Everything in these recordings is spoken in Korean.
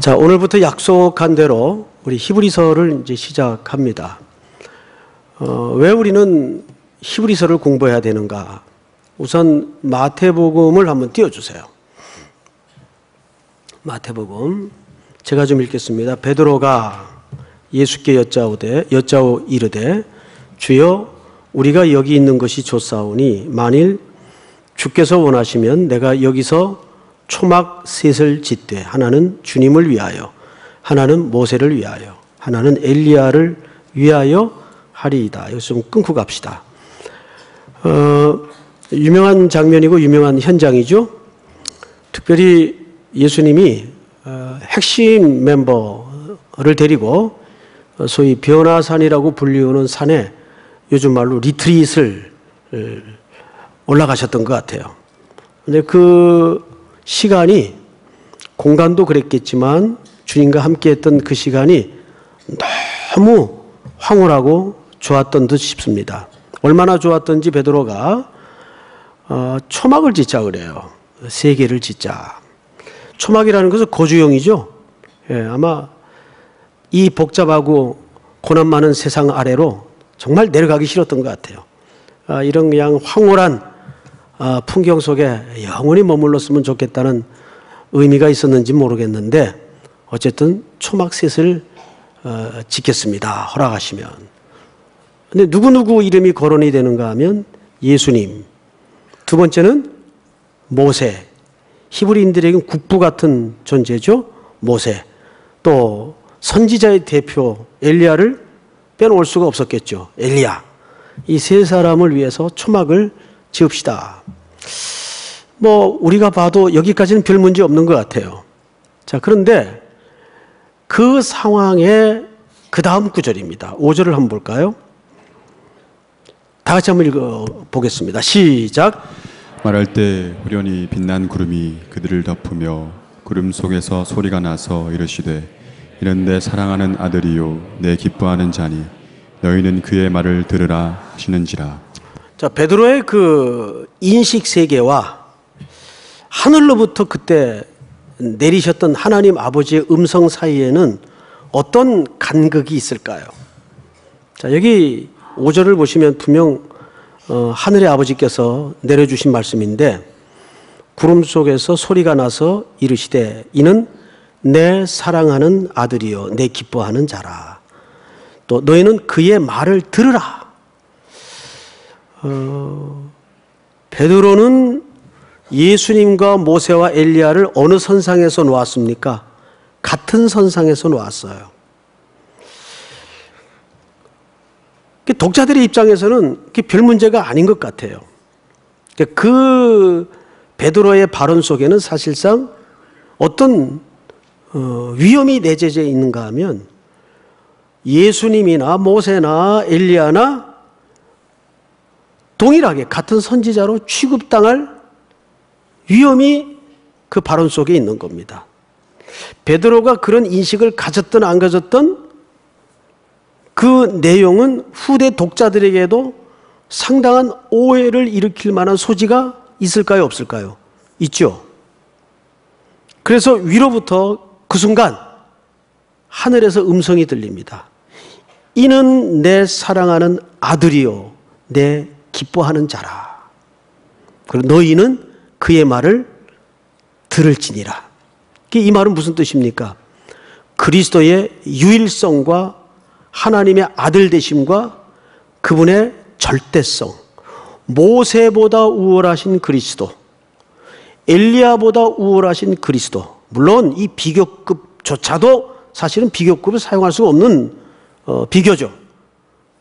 자, 오늘부터 약속한 대로 우리 히브리서를 이제 시작합니다. 왜 우리는 히브리서를 공부해야 되는가? 우선 마태복음을 한번 띄워주세요. 마태복음 제가 좀 읽겠습니다. 베드로가 예수께 여짜오 이르되 주여 우리가 여기 있는 것이 좋사오니 만일 주께서 원하시면 내가 여기서 초막 셋을 짓되 하나는 주님을 위하여 하나는 모세를 위하여 하나는 엘리야를 위하여 하리이다. 여기서 좀 끊고 갑시다. 유명한 장면이고 유명한 현장이죠. 특별히 예수님이 핵심 멤버를 데리고 소위 변화산이라고 불리우는 산에 요즘 말로 리트릿을 올라가셨던 것 같아요. 근데 그 시간이 공간도 그랬겠지만 주님과 함께했던 그 시간이 너무 황홀하고 좋았던 듯 싶습니다. 얼마나 좋았던지 베드로가 초막을 짓자 그래요. 세 개를 짓자. 초막이라는 것은 거주용이죠. 예, 아마 이 복잡하고 고난 많은 세상 아래로 정말 내려가기 싫었던 것 같아요. 이런 그냥 황홀한 풍경 속에 영원히 머물렀으면 좋겠다는 의미가 있었는지 모르겠는데 어쨌든 초막셋을 짓겠습니다. 허락하시면. 근데 누구누구 이름이 거론이 되는가 하면 예수님, 두 번째는 모세, 히브리인들에게는 국부 같은 존재죠. 모세, 또 선지자의 대표 엘리야를 빼놓을 수가 없었겠죠. 엘리야, 이 세 사람을 위해서 초막을 지읍시다. 뭐 우리가 봐도 여기까지는 별 문제 없는 것 같아요. 자, 그런데 그 상황에 그 다음 구절입니다. 5절을 한번 볼까요? 다 같이 한번 읽어보겠습니다. 시작! 말할 때 후련히 빛난 구름이 그들을 덮으며 구름 속에서 소리가 나서 이르시되 이는 내 사랑하는 아들이요 내 기뻐하는 자니 너희는 그의 말을 들으라 하시는지라. 자, 베드로의 그 인식 세계와 하늘로부터 그때 내리셨던 하나님 아버지의 음성 사이에는 어떤 간극이 있을까요? 자, 여기 5절을 보시면 분명 하늘의 아버지께서 내려주신 말씀인데 구름 속에서 소리가 나서 이르시되 이는 내 사랑하는 아들이요 내 기뻐하는 자라. 또 너희는 그의 말을 들으라. 베드로는 예수님과 모세와 엘리야를 어느 선상에서 놓았습니까? 같은 선상에서 놓았어요. 독자들의 입장에서는 그게 별 문제가 아닌 것 같아요. 그 베드로의 발언 속에는 사실상 어떤 위험이 내재되어 있는가 하면 예수님이나 모세나 엘리야나 동일하게 같은 선지자로 취급당할 위험이 그 발언 속에 있는 겁니다. 베드로가 그런 인식을 가졌든 안 가졌든 그 내용은 후대 독자들에게도 상당한 오해를 일으킬 만한 소지가 있을까요? 없을까요? 있죠. 그래서 위로부터 그 순간 하늘에서 음성이 들립니다. 이는 내 사랑하는 아들이요 내 기뻐하는 자라. 그리고 너희는 그의 말을 들을지니라. 이 말은 무슨 뜻입니까? 그리스도의 유일성과 하나님의 아들 되심과 그분의 절대성, 모세보다 우월하신 그리스도, 엘리야보다 우월하신 그리스도, 물론 이 비교급조차도 사실은 비교급을 사용할 수가 없는 비교죠.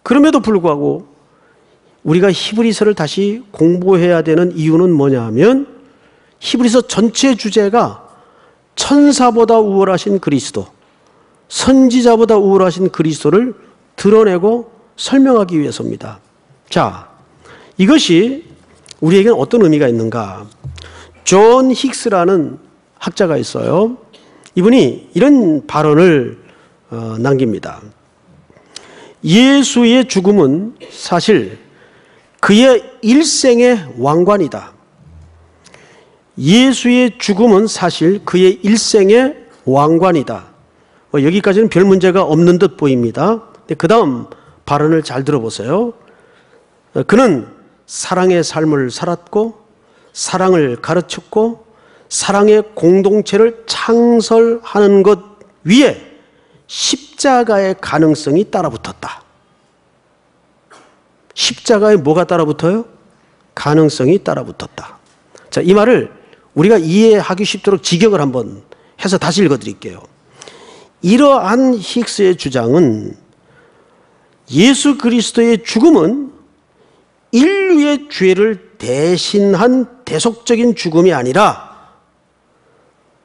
그럼에도 불구하고 우리가 히브리서를 다시 공부해야 되는 이유는 뭐냐 하면 히브리서 전체 주제가 천사보다 우월하신 그리스도, 선지자보다 우월하신 그리스도를 드러내고 설명하기 위해서입니다. 자, 이것이 우리에게는 어떤 의미가 있는가? 존 힉스라는 학자가 있어요. 이분이 이런 발언을 남깁니다. 예수의 죽음은 사실 그의 일생의 왕관이다. 예수의 죽음은 사실 그의 일생의 왕관이다. 여기까지는 별 문제가 없는 듯 보입니다. 그 다음 발언을 잘 들어보세요. 그는 사랑의 삶을 살았고 사랑을 가르쳤고 사랑의 공동체를 창설하는 것 위에 십자가의 가능성이 따라붙었다. 십자가에 뭐가 따라붙어요? 가능성이 따라붙었다. 자, 이 말을 우리가 이해하기 쉽도록 직역을 한번 해서 다시 읽어드릴게요. 이러한 힉스의 주장은 예수 그리스도의 죽음은 인류의 죄를 대신한 대속적인 죽음이 아니라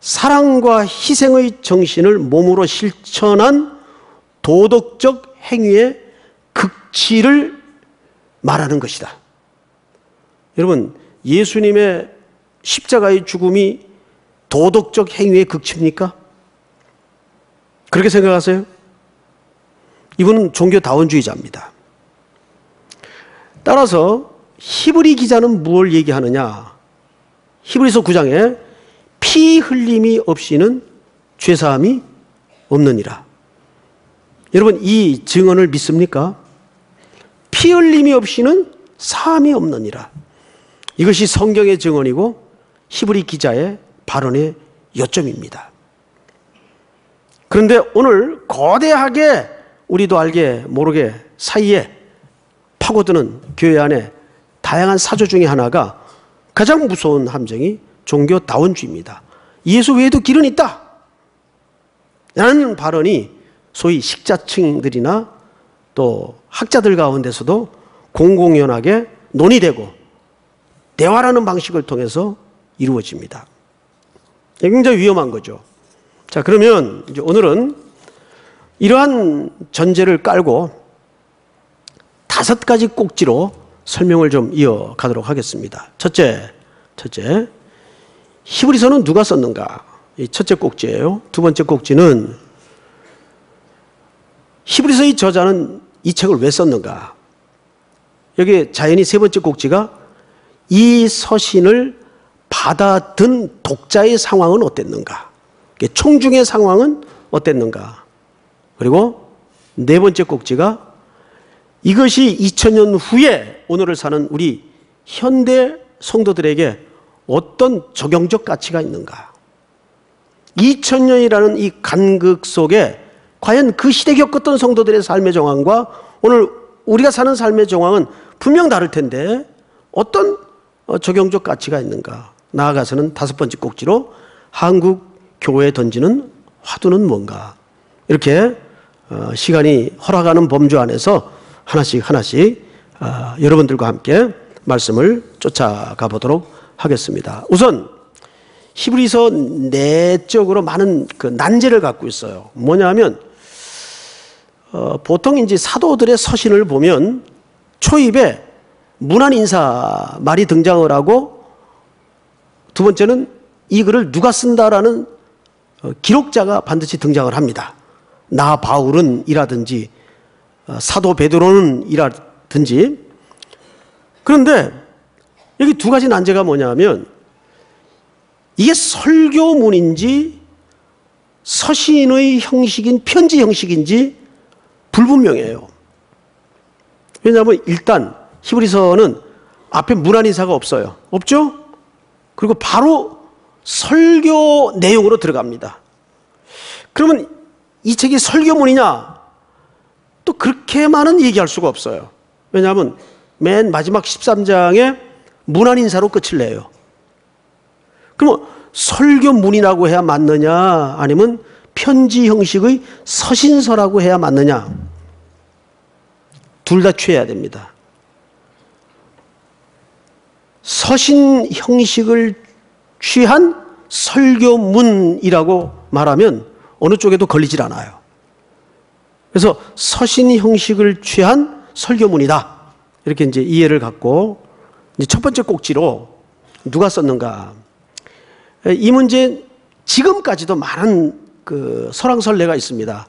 사랑과 희생의 정신을 몸으로 실천한 도덕적 행위의 극치를 말하는 것이다. 여러분, 예수님의 십자가의 죽음이 도덕적 행위의 극치입니까? 그렇게 생각하세요? 이분은 종교다원주의자입니다. 따라서 히브리 기자는 무엇을 얘기하느냐? 히브리서 9장에 피 흘림이 없이는 죄사함이 없느니라. 여러분, 이 증언을 믿습니까? 피 흘림이 없이는 사함이 없느니라. 이것이 성경의 증언이고 히브리 기자의 발언의 요점입니다. 그런데 오늘 거대하게 우리도 알게 모르게 사이에 파고드는 교회 안에 다양한 사조 중에 하나가 가장 무서운 함정이 종교다원주의입니다. 예수 외에도 길은 있다 라는 발언이 소위 식자층들이나 또 학자들 가운데서도 공공연하게 논의되고 대화라는 방식을 통해서 이루어집니다. 굉장히 위험한 거죠. 자, 그러면 이제 오늘은 이러한 전제를 깔고 5가지 꼭지로 설명을 좀 이어가도록 하겠습니다. 첫째, 히브리서는 누가 썼는가? 이 첫째 꼭지예요. 두 번째 꼭지는 히브리서의 저자는 이 책을 왜 썼는가? 여기 자연히 세 번째 꼭지가 이 서신을 받아든 독자의 상황은 어땠는가? 총중의 상황은 어땠는가? 그리고 네 번째 꼭지가 이것이 2000년 후에 오늘을 사는 우리 현대 성도들에게 어떤 적용적 가치가 있는가? 2000년이라는 이 간극 속에 과연 그 시대 겪었던 성도들의 삶의 정황과 오늘 우리가 사는 삶의 정황은 분명 다를 텐데 어떤 적용적 가치가 있는가? 나아가서는 5번째 꼭지로 한국 교회에 던지는 화두는 뭔가? 이렇게 시간이 허락하는 범주 안에서 하나씩 여러분들과 함께 말씀을 쫓아가 보도록 하겠습니다. 우선 히브리서 내적으로 많은 그 난제를 갖고 있어요. 뭐냐면 보통 이제 사도들의 서신을 보면 초입에 문안 인사 말이 등장을 하고 두 번째는 이 글을 누가 쓴다라는 기록자가 반드시 등장을 합니다. 나 바울은 이라든지 사도 베드로는 이라든지. 그런데 여기 두 가지 난제가 뭐냐면 이게 설교문인지 서신의 형식인 편지 형식인지 불분명해요. 왜냐하면 일단 히브리서는 앞에 문안 인사가 없어요. 없죠? 그리고 바로 설교 내용으로 들어갑니다. 그러면 이 책이 설교문이냐? 또 그렇게만은 얘기할 수가 없어요. 왜냐하면 맨 마지막 13장에 문안 인사로 끝을 내요. 그러면 설교문이라고 해야 맞느냐 아니면 편지 형식의 서신서라고 해야 맞느냐? 둘 다 취해야 됩니다. 서신 형식을 취한 설교문이라고 말하면 어느 쪽에도 걸리질 않아요. 그래서 서신 형식을 취한 설교문이다. 이렇게 이제 이해를 갖고 이제 첫 번째 꼭지로 누가 썼는가? 이 문제 지금까지도 많은 그 설왕설래가 있습니다.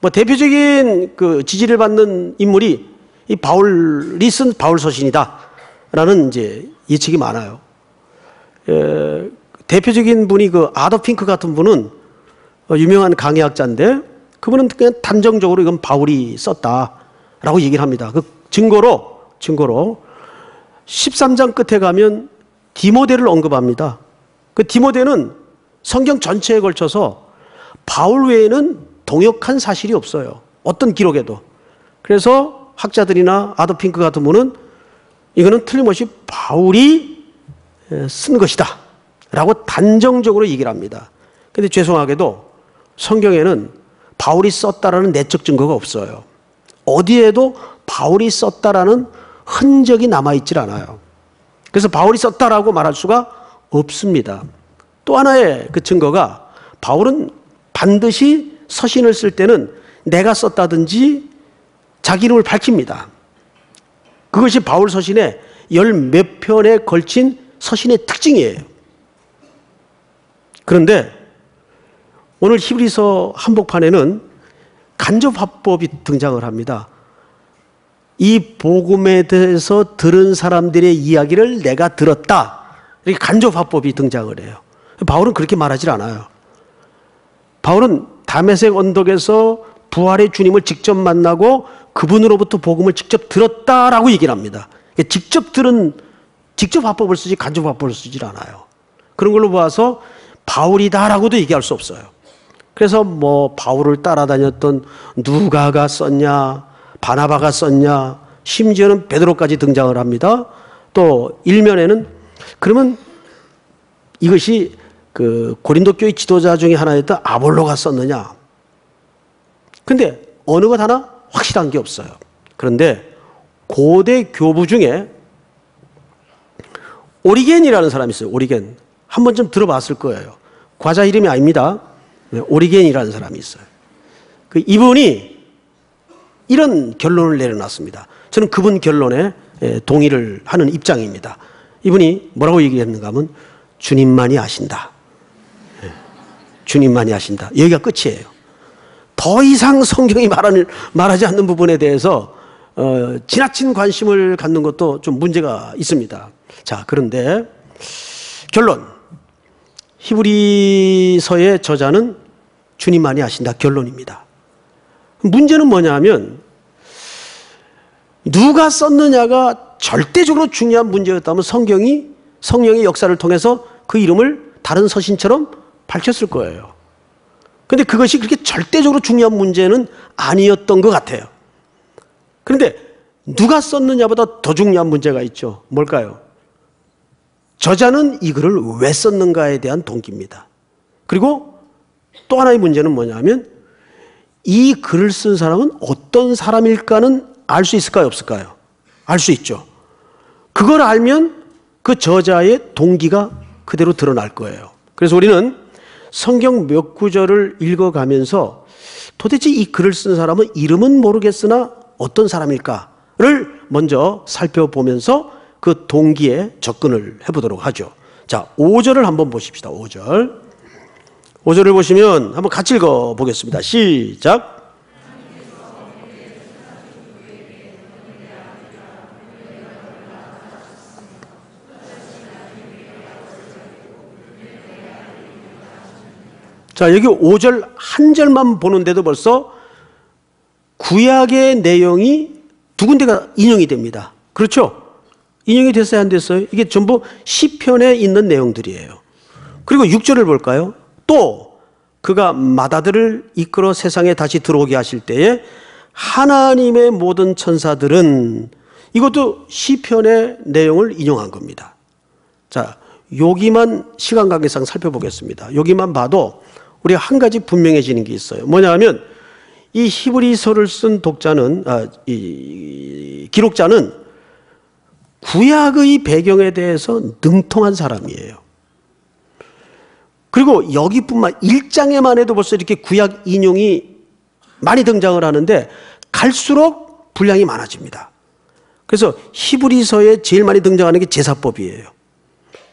뭐 대표적인 그 지지를 받는 인물이 이 바울이 쓴 바울 서신이다라는 이제 예측이 많아요. 대표적인 분이 그 아더핑크 같은 분은 유명한 강의학자인데 그분은 그냥 단정적으로 이건 바울이 썼다라고 얘기를 합니다. 그 증거로 13장 끝에 가면 디모데를 언급합니다. 그 디모데는 성경 전체에 걸쳐서 바울 외에는 동역한 사실이 없어요. 어떤 기록에도. 그래서 학자들이나 아더핑크 같은 분은 이거는 틀림없이 바울이 쓴 것이다 라고 단정적으로 얘기를 합니다. 근데 죄송하게도 성경에는 바울이 썼다라는 내적 증거가 없어요. 어디에도 바울이 썼다라는 흔적이 남아있질 않아요. 그래서 바울이 썼다라고 말할 수가 없습니다. 또 하나의 그 증거가 바울은 반드시 서신을 쓸 때는 내가 썼다든지 자기 이름을 밝힙니다. 그것이 바울 서신의 열 몇 편에 걸친 서신의 특징이에요. 그런데 오늘 히브리서 한복판에는 간접화법이 등장을 합니다. 이 복음에 대해서 들은 사람들의 이야기를 내가 들었다. 이렇게 간접화법이 등장을 해요. 바울은 그렇게 말하지 않아요. 바울은 다메섹 언덕에서 부활의 주님을 직접 만나고 그분으로부터 복음을 직접 들었다라고 얘기를 합니다. 직접 들은, 직접 화법을 쓰지 간접화법을 쓰질 않아요. 그런 걸로 봐서 바울이다라고도 얘기할 수 없어요. 그래서 뭐 바울을 따라다녔던 누가가 썼냐, 바나바가 썼냐, 심지어는 베드로까지 등장을 합니다. 또 일면에는 그러면 이것이 그 고린도 교회 지도자 중에 하나였던 아볼로가 썼느냐. 근데 어느 것 하나 확실한 게 없어요. 그런데 고대 교부 중에 오리겐이라는 사람이 있어요. 오리겐. 한 번쯤 들어봤을 거예요. 과자 이름이 아닙니다. 오리겐이라는 사람이 있어요. 그 이분이 이런 결론을 내려놨습니다. 저는 그분 결론에 동의를 하는 입장입니다. 이분이 뭐라고 얘기했는가 하면 주님만이 아신다. 주님만이 아신다. 여기가 끝이에요. 더 이상 성경이 말하지 않는 부분에 대해서 지나친 관심을 갖는 것도 좀 문제가 있습니다. 자, 그런데 결론. 히브리서의 저자는 주님만이 아신다 결론입니다. 문제는 뭐냐면 누가 썼느냐가 절대적으로 중요한 문제였다면 성경이 성령의 역사를 통해서 그 이름을 다른 서신처럼 밝혔을 거예요. 그런데 그것이 그렇게 절대적으로 중요한 문제는 아니었던 것 같아요. 그런데 누가 썼느냐보다 더 중요한 문제가 있죠. 뭘까요? 저자는 이 글을 왜 썼는가에 대한 동기입니다. 그리고 또 하나의 문제는 뭐냐면 이 글을 쓴 사람은 어떤 사람일까는 알 수 있을까요? 없을까요? 알 수 있죠. 그걸 알면 그 저자의 동기가 그대로 드러날 거예요. 그래서 우리는 성경 몇 구절을 읽어가면서 도대체 이 글을 쓴 사람은 이름은 모르겠으나 어떤 사람일까를 먼저 살펴보면서 그 동기에 접근을 해보도록 하죠. 자, 5절을 한번 보십시다. 5절. 5절을 보시면 한번 같이 읽어보겠습니다. 시작. 자, 여기 5절 한 절만 보는데도 벌써 구약의 내용이 두 군데가 인용이 됩니다. 그렇죠? 인용이 됐어요, 안 됐어요? 이게 전부 시편에 있는 내용들이에요. 그리고 6절을 볼까요? 또 그가 마다들을 이끌어 세상에 다시 들어오게 하실 때에 하나님의 모든 천사들은, 이것도 시편의 내용을 인용한 겁니다. 자, 여기만 시간 관계상 살펴보겠습니다. 여기만 봐도 우리 한 가지 분명해지는 게 있어요. 뭐냐면 이 히브리서를 쓴 기록자는 구약의 배경에 대해서 능통한 사람이에요. 그리고 여기뿐만 1장에만 해도 벌써 이렇게 구약 인용이 많이 등장을 하는데 갈수록 분량이 많아집니다. 그래서 히브리서에 제일 많이 등장하는 게 제사법이에요.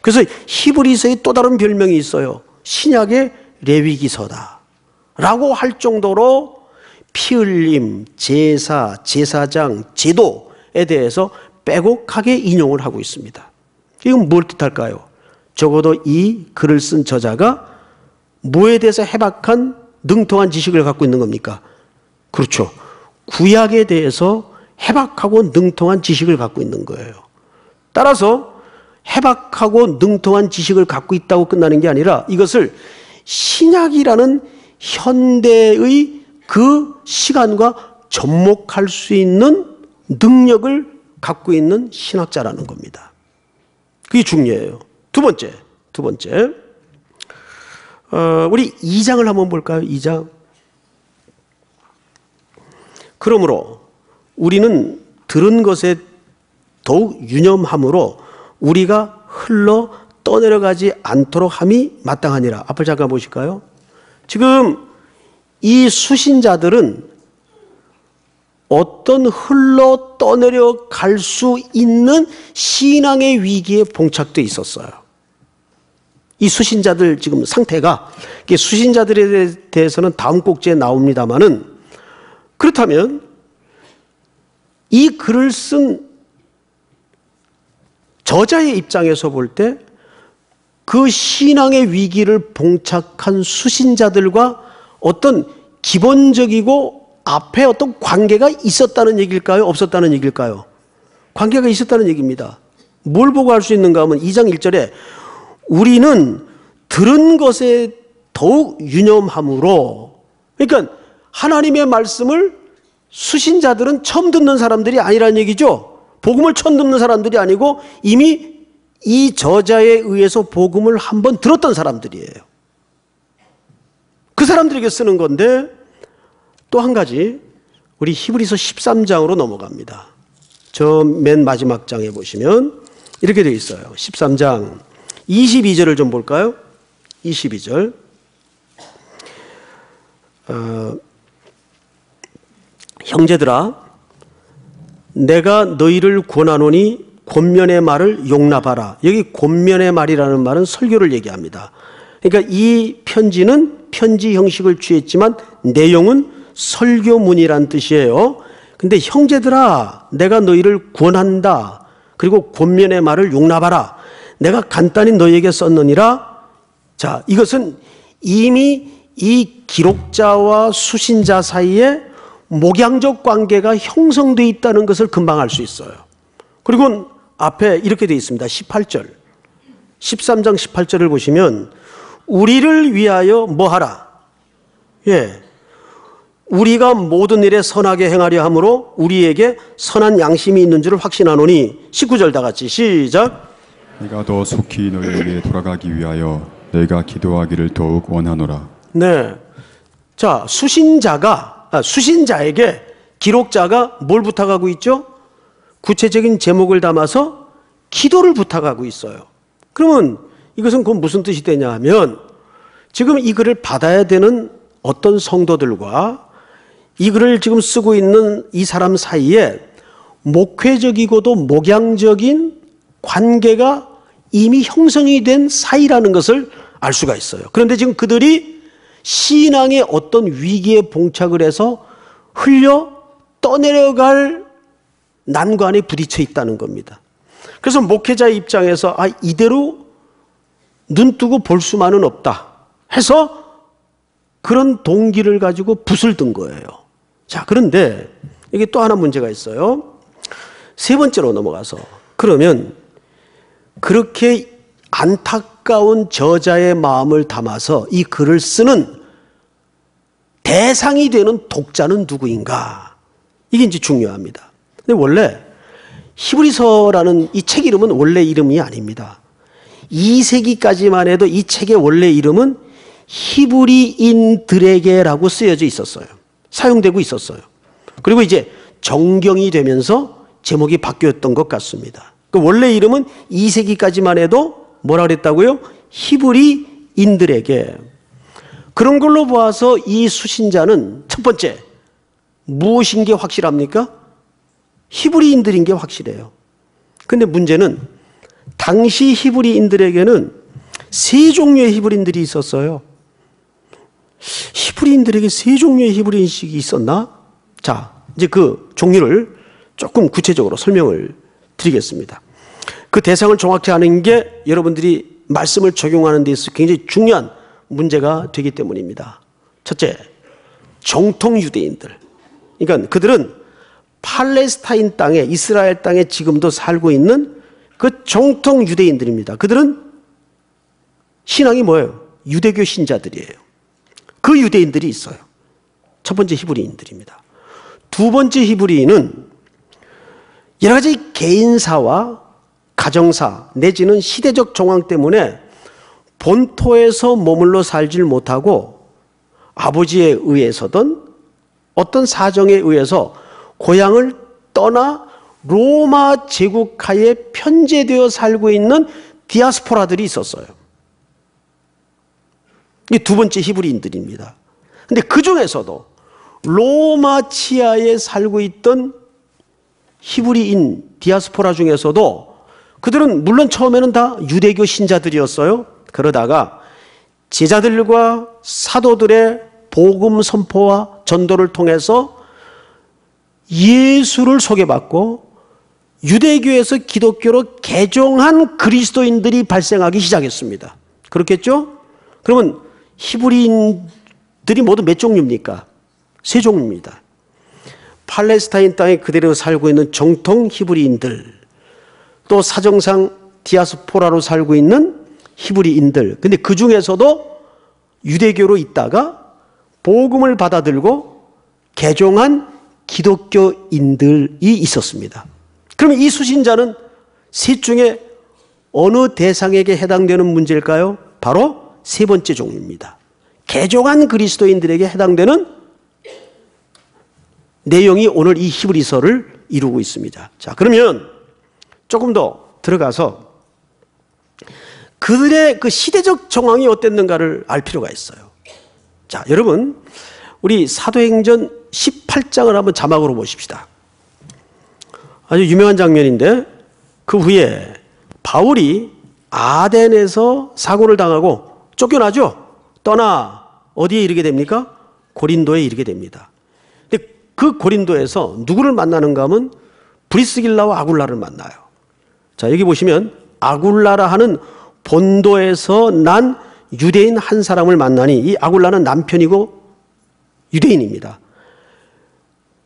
그래서 히브리서의 또 다른 별명이 있어요. 신약의 레위기서다 라고 할 정도로 피 흘림, 제사, 제사장, 제도에 대해서 빼곡하게 인용을 하고 있습니다. 이건 뭘 뜻할까요? 적어도 이 글을 쓴 저자가 뭐에 대해서 해박한 능통한 지식을 갖고 있는 겁니까? 그렇죠. 구약에 대해서 해박하고 능통한 지식을 갖고 있는 거예요. 따라서 해박하고 능통한 지식을 갖고 있다고 끝나는 게 아니라 이것을 신약이라는 현대의 그 시간과 접목할 수 있는 능력을 갖고 있는 신학자라는 겁니다. 그게 중요해요. 두 번째. 우리 2장을 한번 볼까요? 2장. 그러므로 우리는 들은 것에 더욱 유념함으로 우리가 흘러 떠내려가지 않도록 함이 마땅하니라. 앞을 잠깐 보실까요? 지금 이 수신자들은 어떤 흘러 떠내려갈 수 있는 신앙의 위기에 봉착돼 있었어요. 이 수신자들 지금 상태가, 수신자들에 대해서는 다음 꼭지에 나옵니다만은, 그렇다면 이 글을 쓴 저자의 입장에서 볼 때 그 신앙의 위기를 봉착한 수신자들과 어떤 기본적이고 앞에 어떤 관계가 있었다는 얘기일까요? 없었다는 얘기일까요? 관계가 있었다는 얘기입니다. 뭘 보고 할 수 있는가 하면 2장 1절에 우리는 들은 것에 더욱 유념함으로, 그러니까 하나님의 말씀을 수신자들은 처음 듣는 사람들이 아니라는 얘기죠. 복음을 처음 듣는 사람들이 아니고 이미 이 저자에 의해서 복음을 한번 들었던 사람들이에요. 그 사람들에게 쓰는 건데, 또 한 가지 우리 히브리서 13장으로 넘어갑니다. 저 맨 마지막 장에 보시면 이렇게 되어 있어요. 13장 22절을 좀 볼까요? 22절. 형제들아, 내가 너희를 권하노니 권면의 말을 용납하라. 여기 권면의 말이라는 말은 설교를 얘기합니다. 그러니까 이 편지는 편지 형식을 취했지만 내용은 설교문이란 뜻이에요. 근데 형제들아, 내가 너희를 권한다. 그리고 권면의 말을 용납하라. 내가 간단히 너희에게 썼느니라. 자, 이것은 이미 이 기록자와 수신자 사이에 목양적 관계가 형성되어 있다는 것을 금방 알 수 있어요. 그리고 앞에 이렇게 되어 있습니다. 18절. 13장 18절을 보시면 우리를 위하여 뭐하라? 예, 우리가 모든 일에 선하게 행하려 함으로 우리에게 선한 양심이 있는 줄을 확신하노니. 19절 다 같이 시작. 내가 더 속히 너희에게 돌아가기 위하여 내가 기도하기를 더욱 원하노라. 네, 자, 수신자에게 기록자가 뭘 부탁하고 있죠? 구체적인 제목을 담아서 기도를 부탁하고 있어요. 그러면 이것은 그건 무슨 뜻이 되냐 하면, 지금 이 글을 받아야 되는 어떤 성도들과 이 글을 지금 쓰고 있는 이 사람 사이에 목회적이고도 목양적인 관계가 이미 형성이 된 사이라는 것을 알 수가 있어요. 그런데 지금 그들이 신앙의 어떤 위기에 봉착을 해서 흘려 떠내려갈 난관에 부딪혀 있다는 겁니다. 그래서 목회자의 입장에서 이대로 눈 뜨고 볼 수만은 없다 해서 그런 동기를 가지고 붓을 든 거예요. 자, 그런데 이게 또 하나 문제가 있어요. 세 번째로 넘어가서, 그러면 그렇게 안타까운 저자의 마음을 담아서 이 글을 쓰는 대상이 되는 독자는 누구인가? 이게 이제 중요합니다. 근데 원래 히브리서라는 이 책 이름은 원래 이름이 아닙니다. 2세기까지만 해도 이 책의 원래 이름은 히브리인들에게라고 쓰여져 있었어요. 사용되고 있었어요. 그리고 이제 정경이 되면서 제목이 바뀌었던 것 같습니다. 그러니까 원래 이름은 2세기까지만 해도 뭐라 그랬다고요? 히브리인들에게. 그런 걸로 봐서 이 수신자는 첫 번째, 무엇인 게 확실합니까? 히브리인들인 게 확실해요. 근데 문제는 당시 히브리인들에게는 세 종류의 히브리인들이 있었어요. 히브리인들에게 세 종류의 히브리인식이 있었나? 자, 이제 그 종류를 조금 구체적으로 설명을 드리겠습니다. 그 대상을 정확히 아는 게 여러분들이 말씀을 적용하는 데 있어서 굉장히 중요한 문제가 되기 때문입니다. 첫째, 정통 유대인들. 그러니까 그들은 팔레스타인 땅에, 이스라엘 땅에 지금도 살고 있는 그 정통 유대인들입니다. 그들은 신앙이 뭐예요? 유대교 신자들이에요. 그 유대인들이 있어요. 첫 번째 히브리인들입니다. 두 번째 히브리인은 여러 가지 개인사와 가정사 내지는 시대적 정황 때문에 본토에서 머물러 살질 못하고 아버지에 의해서든 어떤 사정에 의해서 고향을 떠나 로마 제국하에 편제되어 살고 있는 디아스포라들이 있었어요. 이게 두 번째 히브리인들입니다. 근데 그 중에서도 로마 치하에 살고 있던 히브리인 디아스포라 중에서도 그들은 물론 처음에는 다 유대교 신자들이었어요. 그러다가 제자들과 사도들의 복음 선포와 전도를 통해서 예수를 소개받고 유대교에서 기독교로 개종한 그리스도인들이 발생하기 시작했습니다. 그렇겠죠? 그러면 히브리인들이 모두 몇 종류입니까? 세 종류입니다. 팔레스타인 땅에 그대로 살고 있는 정통 히브리인들, 또 사정상 디아스포라로 살고 있는 히브리인들. 근데 그 중에서도 유대교로 있다가 복음을 받아들고 개종한 기독교인들이 있었습니다. 그러면 이 수신자는 셋 중에 어느 대상에게 해당되는 문제일까요? 바로 세 번째 종류입니다. 개종한 그리스도인들에게 해당되는 내용이 오늘 이 히브리서를 이루고 있습니다. 자, 그러면 조금 더 들어가서 그들의 그 시대적 정황이 어땠는가를 알 필요가 있어요. 자, 여러분, 우리 사도행전 18장을 한번 자막으로 보십시다. 아주 유명한 장면인데 그 후에 바울이 아덴에서 사고를 당하고 쫓겨나죠? 떠나 어디에 이르게 됩니까? 고린도에 이르게 됩니다. 근데 그 고린도에서 누구를 만나는가 하면 브리스길라와 아굴라를 만나요. 자, 여기 보시면 아굴라라 하는 본도에서 난 유대인 한 사람을 만나니, 이 아굴라는 남편이고 유대인입니다.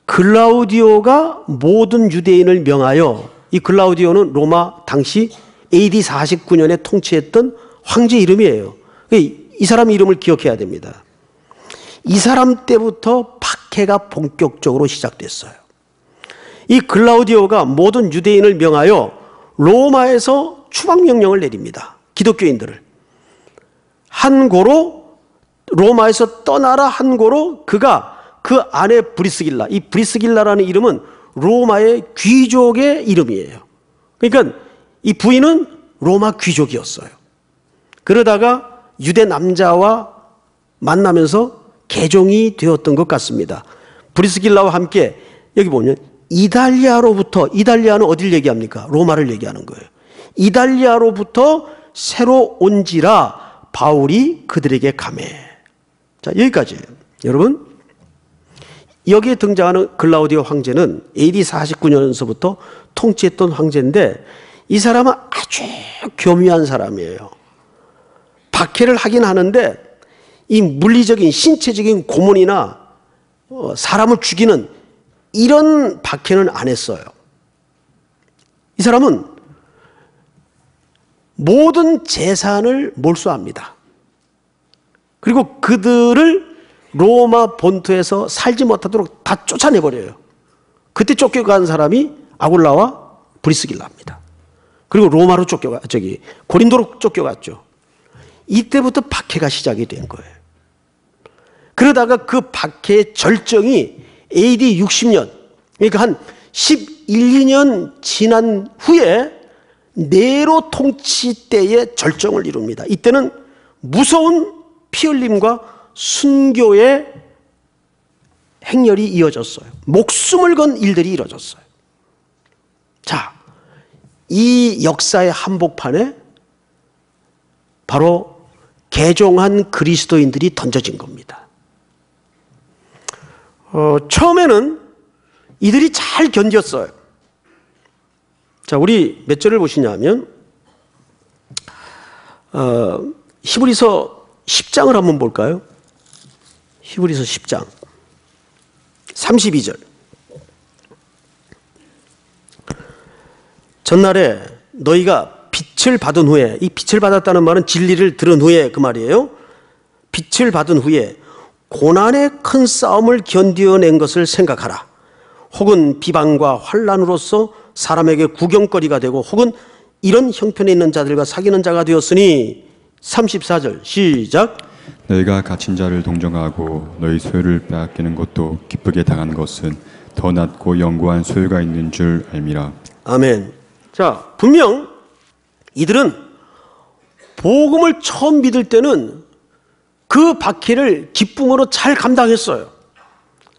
클라우디오가 모든 유대인을 명하여, 이 클라우디오는 로마 당시 AD 49년에 통치했던 황제 이름이에요. 이 사람 이름을 기억해야 됩니다. 이 사람 때부터 박해가 본격적으로 시작됐어요. 이 클라우디오가 모든 유대인을 명하여 로마에서 추방명령을 내립니다. 기독교인들을 한고로, 로마에서 떠나라 한고로 그가 그 아내 브리스길라, 이 브리스길라라는 이름은 로마의 귀족의 이름이에요. 그러니까 이 부인은 로마 귀족이었어요. 그러다가 유대 남자와 만나면서 개종이 되었던 것 같습니다. 브리스길라와 함께 여기 보면 이달리아로부터, 이달리아는 어딜 얘기합니까? 로마를 얘기하는 거예요. 이달리아로부터 새로 온지라 바울이 그들에게 가매. 자, 여기까지. 여러분, 여기에 등장하는 글라우디오 황제는 AD 49년서부터 통치했던 황제인데 이 사람은 아주 교묘한 사람이에요. 박해를 하긴 하는데 이 물리적인 신체적인 고문이나 사람을 죽이는 이런 박해는 안 했어요. 이 사람은 모든 재산을 몰수합니다. 그리고 그들을 로마 본토에서 살지 못하도록 다 쫓아내버려요. 그때 쫓겨간 사람이 아굴라와 브리스길라입니다. 그리고 로마로 고린도로 쫓겨갔죠. 이때부터 박해가 시작이 된 거예요. 그러다가 그 박해의 절정이 AD 60년, 그러니까 한 11~2년 지난 후에 네로 통치 때의 절정을 이룹니다. 이때는 무서운 피 흘림과 순교의 행렬이 이어졌어요. 목숨을 건 일들이 이뤄졌어요. 자, 이 역사의 한복판에 바로 개종한 그리스도인들이 던져진 겁니다. 처음에는 이들이 잘 견뎠어요. 자, 우리 몇 절을 보시냐 하면 히브리서 10장을 한번 볼까요? 히브리서 10장 32절. 전날에 너희가 빛을 받은 후에, 이 빛을 받았다는 말은 진리를 들은 후에 그 말이에요. 빛을 받은 후에 고난의 큰 싸움을 견디어낸 것을 생각하라. 혹은 비방과 환란으로서 사람에게 구경거리가 되고 혹은 이런 형편에 있는 자들과 사귀는 자가 되었으니 34절 시작. 너희가 갇힌 자를 동정하고 너희 소유를 빼앗기는 것도 기쁘게 당한 것은 더 낮고 영구한 소유가 있는 줄 알미라. 아멘. 자, 분명 이들은 복음을 처음 믿을 때는 그 박해를 기쁨으로 잘 감당했어요.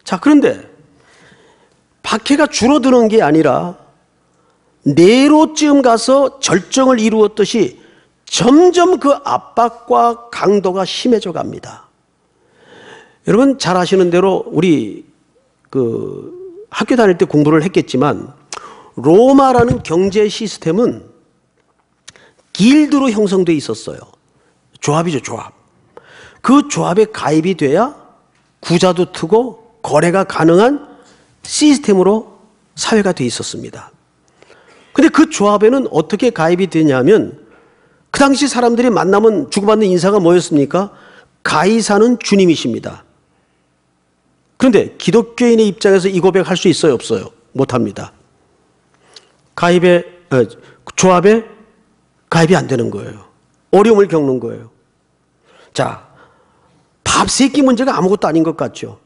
자, 그런데 박해가 줄어드는 게 아니라 네로쯤 가서 절정을 이루었듯이 점점 그 압박과 강도가 심해져 갑니다. 여러분 잘 아시는 대로 우리 그 학교 다닐 때 공부를 했겠지만 로마라는 경제 시스템은 길드로 형성되어 있었어요. 조합이죠, 조합. 그 조합에 가입이 돼야 구자도 트고 거래가 가능한 시스템으로 사회가 돼 있었습니다. 근데 그 조합에는 어떻게 가입이 되냐면 그 당시 사람들이 만나면 주고받는 인사가 뭐였습니까? 가이사는 주님이십니다. 그런데 기독교인의 입장에서 이 고백할 수 있어요, 없어요? 못합니다. 조합에 가입이 안 되는 거예요. 어려움을 겪는 거예요. 자, 밥 세끼 문제가 아무것도 아닌 것 같죠.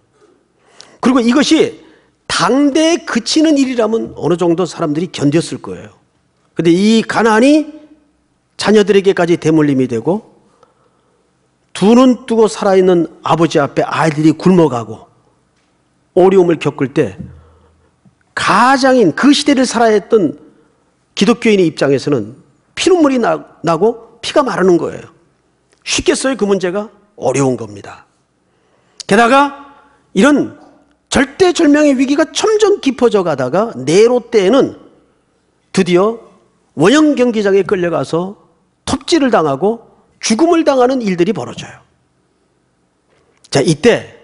그리고 이것이 당대에 그치는 일이라면 어느 정도 사람들이 견뎠을 거예요. 그런데 이 가난이 자녀들에게까지 대물림이 되고 두 눈 뜨고 살아있는 아버지 앞에 아이들이 굶어가고 어려움을 겪을 때 가장인 그 시대를 살아했던 기독교인의 입장에서는 피눈물이 나고 피가 마르는 거예요. 쉽겠어요? 그 문제가 어려운 겁니다. 게다가 이런 절대절명의 위기가 점점 깊어져 가다가 네로 때에는 드디어 원형 경기장에 끌려가서 톱질을 당하고 죽음을 당하는 일들이 벌어져요. 자, 이때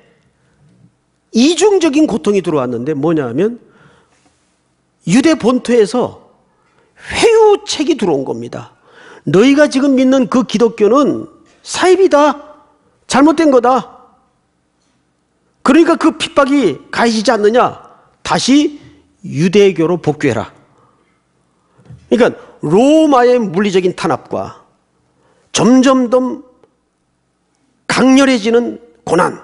이중적인 고통이 들어왔는데 뭐냐면 유대 본토에서 회유책이 들어온 겁니다. 너희가 지금 믿는 그 기독교는 사입이다. 잘못된 거다. 그러니까 그 핍박이 가해지지 않느냐. 다시 유대교로 복귀해라. 그러니까 로마의 물리적인 탄압과 점점 더 강렬해지는 고난,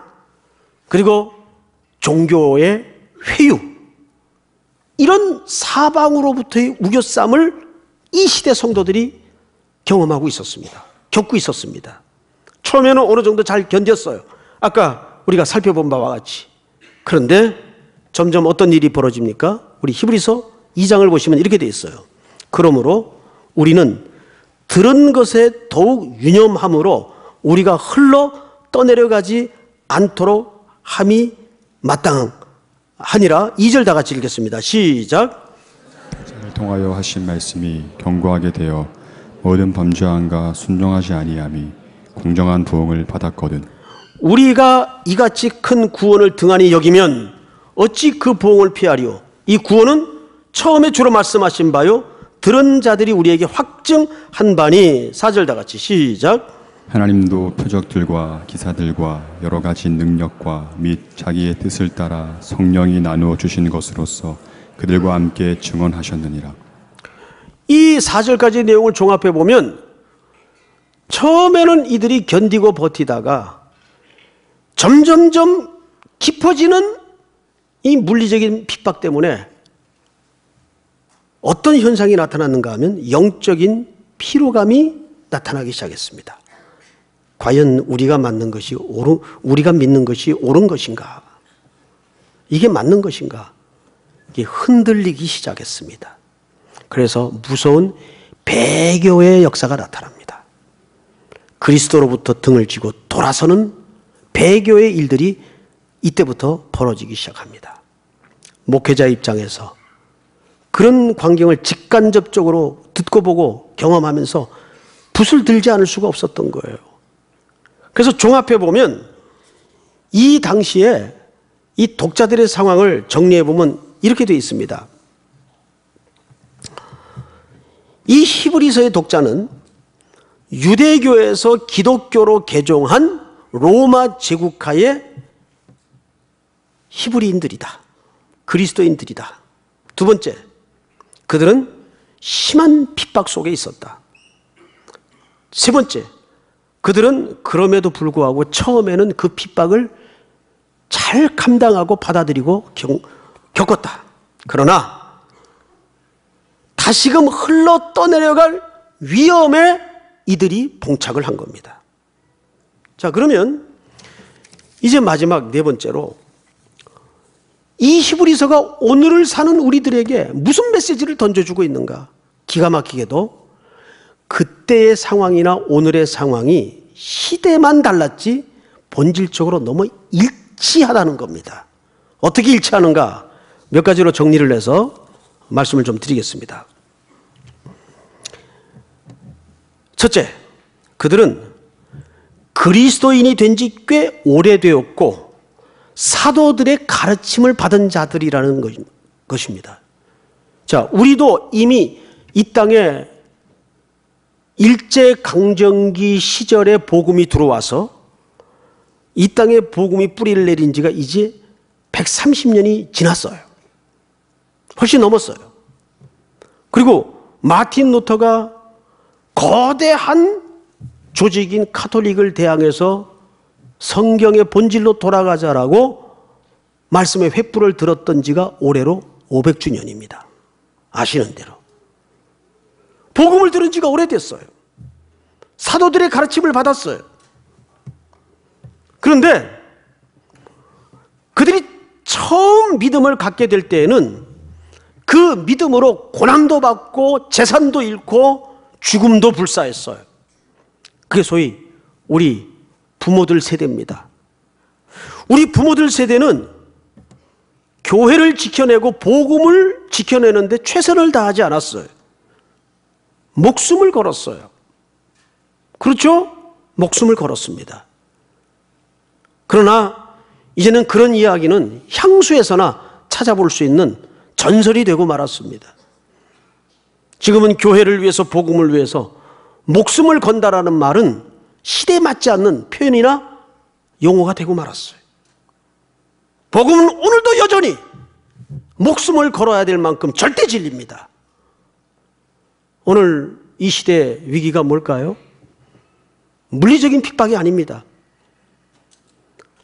그리고 종교의 회유, 이런 사방으로부터의 우겨쌈을 이 시대 성도들이 경험하고 있었습니다. 겪고 있었습니다. 처음에는 어느 정도 잘 견뎠어요. 아까 우리가 살펴본 바와 같이. 그런데 점점 어떤 일이 벌어집니까? 우리 히브리서 2장을 보시면 이렇게 돼 있어요. 그러므로 우리는 들은 것에 더욱 유념함으로 우리가 흘러 떠내려가지 않도록 함이 마땅하니라. 2절 다 같이 읽겠습니다. 시작. 자를 통하여 하신 말씀이 견고하게 되어 모든 범죄함과 순종하지 아니함이 공정한 부응을 받았거든. 우리가 이같이 큰 구원을 등한히 여기면 어찌 그 부응을 피하리오. 이 구원은 처음에 주로 말씀하신 바요 들은 자들이 우리에게 확증한 바니. 4절 다 같이 시작. 하나님도 표적들과 기사들과 여러 가지 능력과 및 자기의 뜻을 따라 성령이 나누어 주신 것으로서 그들과 함께 증언하셨느니라. 이 4절까지 내용을 종합해 보면 처음에는 이들이 견디고 버티다가 점점점 깊어지는 이 물리적인 핍박 때문에 어떤 현상이 나타났는가 하면 영적인 피로감이 나타나기 시작했습니다. 과연 우리가 믿는 것이 옳은 것인가? 이게 맞는 것인가? 이게 흔들리기 시작했습니다. 그래서 무서운 배교의 역사가 나타납니다. 그리스도로부터 등을 쥐고 돌아서는 배교의 일들이 이때부터 벌어지기 시작합니다. 목회자 입장에서 그런 광경을 직간접적으로 듣고 보고 경험하면서 붓을 들지 않을 수가 없었던 거예요. 그래서 종합해 보면 이 당시에 이 독자들의 상황을 정리해보면 이렇게 되어 있습니다. 이 히브리서의 독자는 유대교에서 기독교로 개종한 로마 제국하의 히브리인들이다. 그리스도인들이다. 두 번째, 그들은 심한 핍박 속에 있었다. 세 번째, 그들은 그럼에도 불구하고 처음에는 그 핍박을 잘 감당하고 받아들이고 겪었다. 그러나 다시금 흘러 떠내려갈 위험에 이들이 봉착을 한 겁니다. 자, 그러면 이제 마지막 네 번째로 이 히브리서가 오늘을 사는 우리들에게 무슨 메시지를 던져주고 있는가? 기가 막히게도 그때의 상황이나 오늘의 상황이 시대만 달랐지 본질적으로 너무 일치하다는 겁니다. 어떻게 일치하는가? 몇 가지로 정리를 해서 말씀을 좀 드리겠습니다. 첫째, 그들은 그리스도인이 된 지 꽤 오래되었고 사도들의 가르침을 받은 자들이라는 것입니다. 자, 우리도 이미 이 땅에 일제강점기 시절에 복음이 들어와서 이 땅에 복음이 뿌리를 내린 지가 이제 130년이 지났어요. 훨씬 넘었어요. 그리고 마틴 루터가 거대한 조직인 카톨릭을 대항해서 성경의 본질로 돌아가자라고 말씀의 횃불을 들었던 지가 올해로 500주년입니다. 아시는 대로. 복음을 들은 지가 오래됐어요. 사도들의 가르침을 받았어요. 그런데 그들이 처음 믿음을 갖게 될 때에는 그 믿음으로 고난도 받고 재산도 잃고 죽음도 불사했어요. 그게 소위 우리 부모들 세대입니다. 우리 부모들 세대는 교회를 지켜내고 복음을 지켜내는데 최선을 다하지 않았어요. 목숨을 걸었어요. 그렇죠? 목숨을 걸었습니다. 그러나 이제는 그런 이야기는 향수에서나 찾아볼 수 있는 전설이 되고 말았습니다. 지금은 교회를 위해서 복음을 위해서 목숨을 건다라는 말은 시대에 맞지 않는 표현이나 용어가 되고 말았어요. 복음은 오늘도 여전히 목숨을 걸어야 될 만큼 절대 진리입니다. 오늘 이 시대의 위기가 뭘까요? 물리적인 핍박이 아닙니다.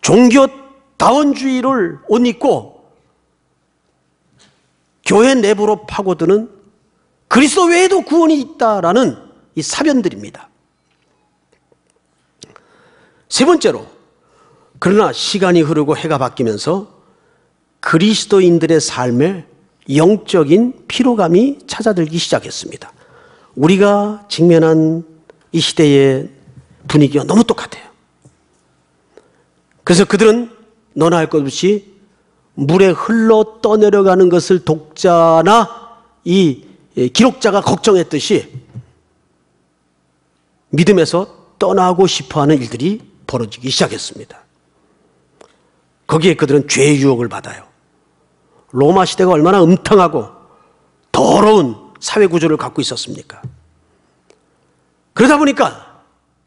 종교 다원주의를 옷 입고 교회 내부로 파고드는 그리스도 외에도 구원이 있다라는 이 사변들입니다. 세 번째로, 그러나 시간이 흐르고 해가 바뀌면서 그리스도인들의 삶에 영적인 피로감이 찾아들기 시작했습니다. 우리가 직면한 이 시대의 분위기와 너무 똑같아요. 그래서 그들은 너나 할 것 없이 물에 흘러 떠내려가는 것을 독자나 이 기록자가 걱정했듯이 믿음에서 떠나고 싶어하는 일들이 벌어지기 시작했습니다. 거기에 그들은 죄의 유혹을 받아요. 로마 시대가 얼마나 음탕하고 더러운 사회구조를 갖고 있었습니까? 그러다 보니까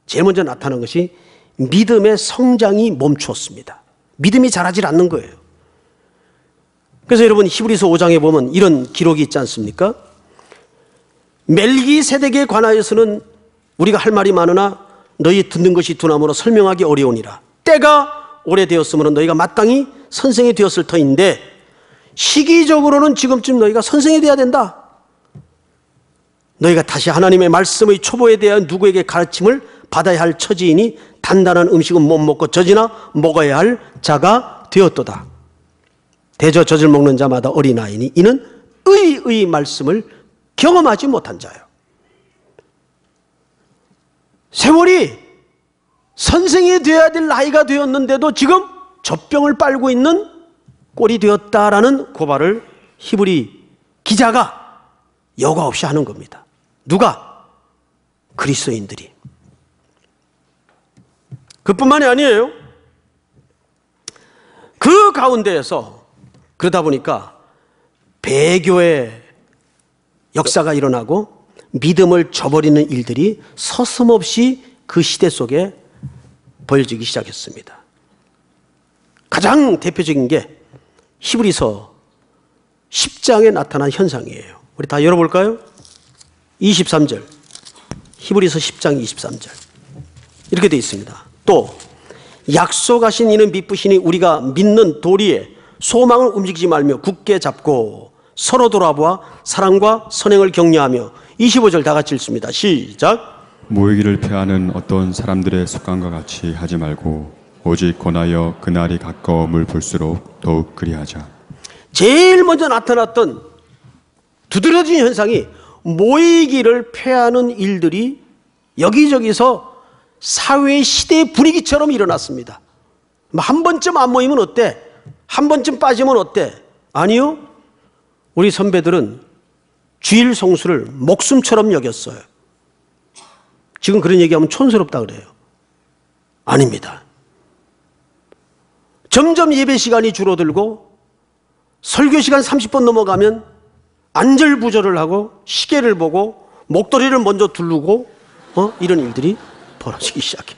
제일 먼저 나타나는 것이 믿음의 성장이 멈추었습니다. 믿음이 자라질 않는 거예요. 그래서 여러분, 히브리서 5장에 보면 이런 기록이 있지 않습니까? 멜기세덱에 관하여서는 우리가 할 말이 많으나 너희 듣는 것이 두나무로 설명하기 어려우니라. 때가 오래되었으므로 너희가 마땅히 선생이 되었을 터인데 시기적으로는 지금쯤 너희가 선생이 돼야 된다. 너희가 다시 하나님의 말씀의 초보에 대한 누구에게 가르침을 받아야 할 처지이니 단단한 음식은 못 먹고 젖이나 먹어야 할 자가 되었도다. 대저 젖을 먹는 자마다 어린아이니 이는 의의 말씀을 경험하지 못한 자요. 세월이 선생이 되어야 될 나이가 되었는데도 지금 젖병을 빨고 있는 꼴이 되었다라는 고발을 히브리 기자가 여과 없이 하는 겁니다. 누가? 그리스도인들이. 그뿐만이 아니에요. 그 가운데에서 그러다 보니까 배교의 역사가 일어나고 믿음을 저버리는 일들이 서슴없이 그 시대 속에 벌어지기 시작했습니다. 가장 대표적인 게 히브리서 10장에 나타난 현상이에요. 우리 다 열어볼까요? 23절, 히브리서 10장 23절 이렇게 되어 있습니다. 또 약속하신 이는 믿으시니 우리가 믿는 도리에 소망을 움직이지 말며 굳게 잡고 서로 돌아보아 사랑과 선행을 격려하며. 25절 다 같이 읽습니다. 시작. 모이기를 피하는 어떤 사람들의 습관과 같이 하지 말고 오직 권하여 그날이 가까움을 볼수록 더욱 그리하자. 제일 먼저 나타났던 두드러진 현상이 모이기를 폐하는 일들이 여기저기서 사회의 시대의 분위기처럼 일어났습니다. 한 번쯤 안 모이면 어때? 한 번쯤 빠지면 어때? 아니요. 우리 선배들은 주일 성수를 목숨처럼 여겼어요. 지금 그런 얘기하면 촌스럽다 그래요. 아닙니다. 점점 예배 시간이 줄어들고 설교 시간 30분 넘어가면 안절부절을 하고 시계를 보고 목도리를 먼저 두르고 이런 일들이 벌어지기 시작해요.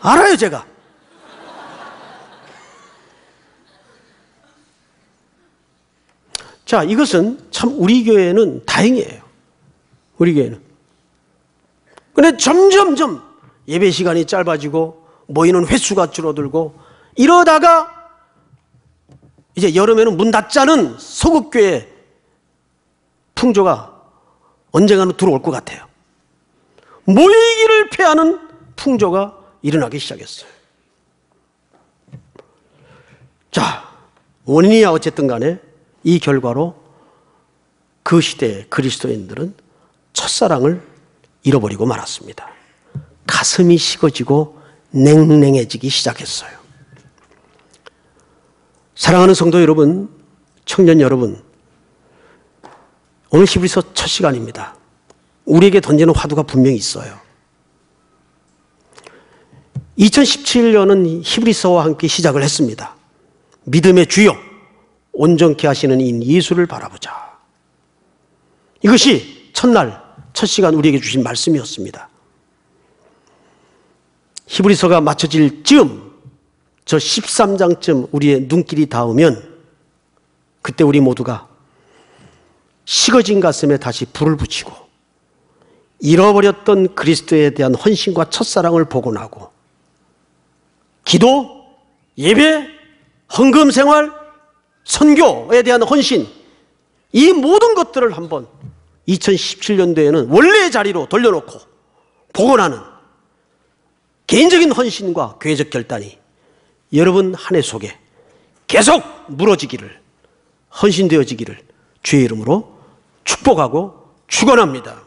알아요, 제가. 자, 이것은 참 우리 교회는 다행이에요. 우리 교회는. 근데 점점점 예배 시간이 짧아지고 모이는 횟수가 줄어들고 이러다가 이제 여름에는 문 닫자는 소극교회 풍조가 언젠가는 들어올 것 같아요. 모이기를 폐하는 풍조가 일어나기 시작했어요. 자, 원인이야 어쨌든 간에 이 결과로 그 시대의 그리스도인들은 첫사랑을 잃어버리고 말았습니다. 가슴이 식어지고 냉랭해지기 시작했어요. 사랑하는 성도 여러분, 청년 여러분, 오늘 히브리서 첫 시간입니다. 우리에게 던지는 화두가 분명히 있어요. 2017년은 히브리서와 함께 시작을 했습니다. 믿음의 주요 온전케 하시는 이인 예수를 바라보자. 이것이 첫날 첫 시간 우리에게 주신 말씀이었습니다. 히브리서가 마쳐질 즈음 저 13장쯤 우리의 눈길이 닿으면 그때 우리 모두가 식어진 가슴에 다시 불을 붙이고 잃어버렸던 그리스도에 대한 헌신과 첫사랑을 복원하고 기도, 예배, 헌금 생활, 선교에 대한 헌신 이 모든 것들을 한번 2017년도에는 원래의 자리로 돌려놓고 복원하는 개인적인 헌신과 교회적 결단이 여러분 한 해 속에 계속 무너지기를 헌신되어지기를 주의 이름으로 축복하고 축원합니다.